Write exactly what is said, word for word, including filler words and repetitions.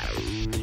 Hello.